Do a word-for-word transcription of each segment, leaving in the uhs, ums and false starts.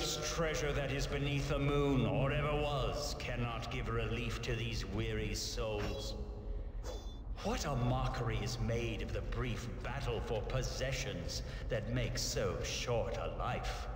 earth's treasure that is beneath the moon, or ever was, cannot give relief to these weary souls. What a mockery is made of the brief battle for possessions that makes so short a life.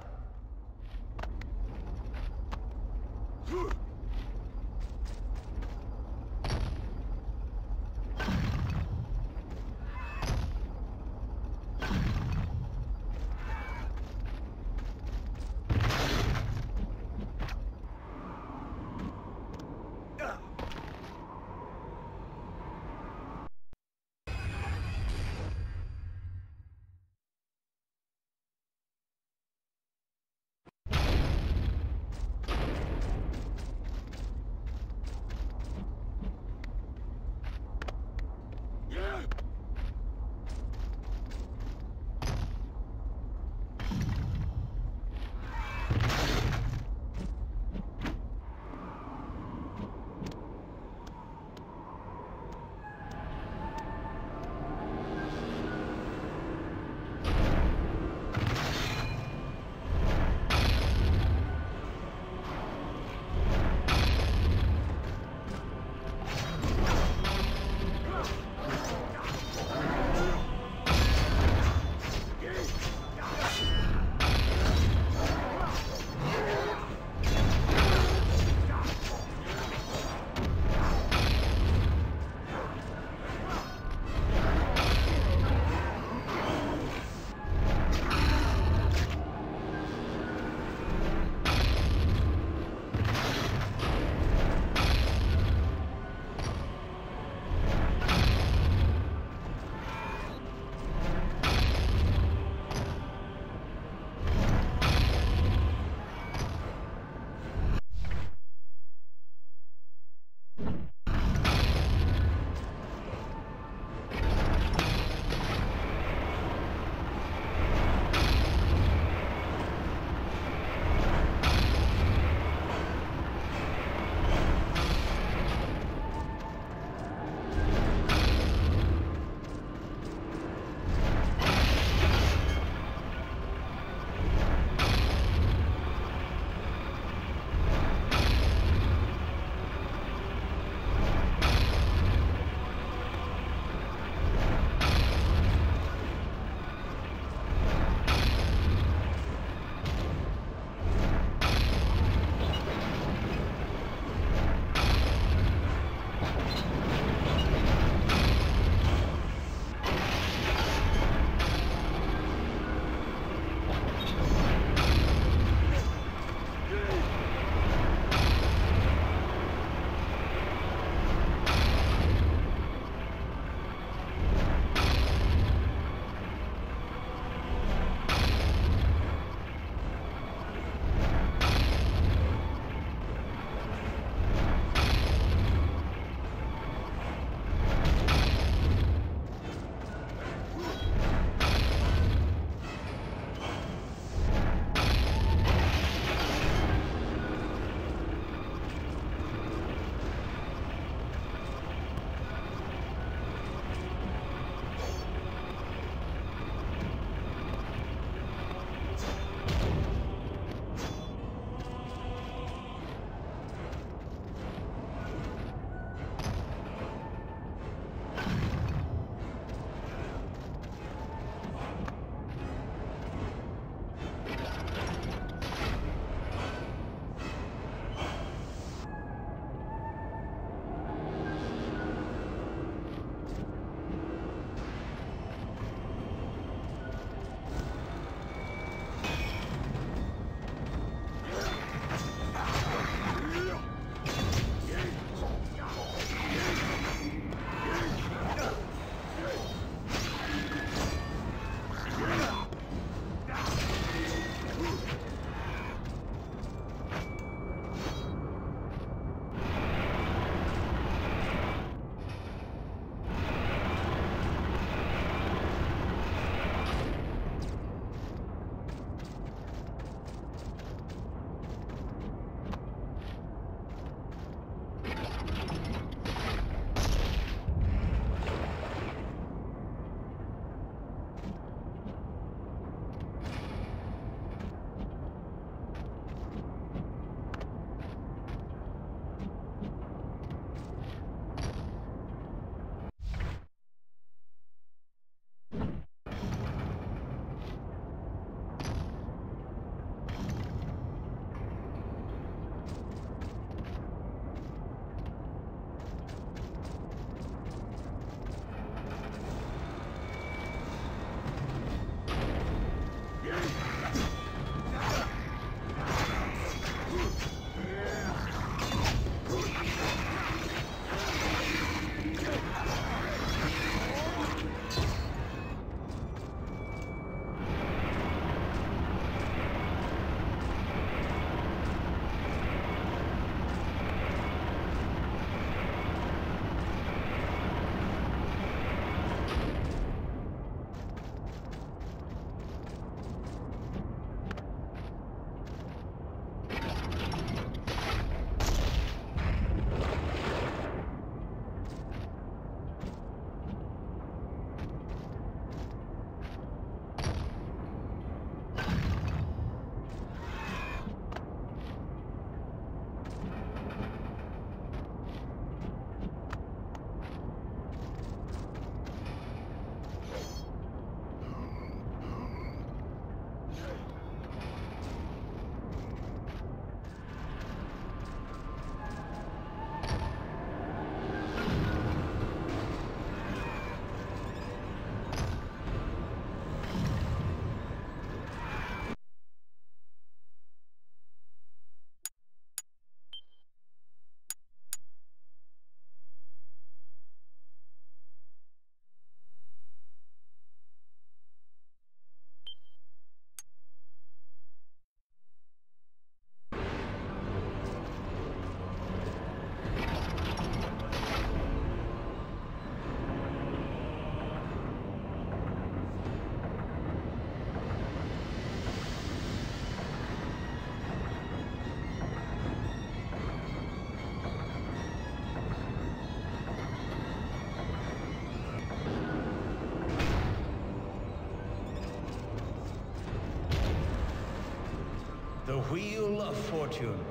Wheel of Fortune.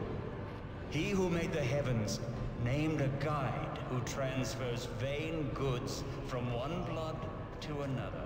He who made the heavens named a guide who transfers vain goods from one blood to another.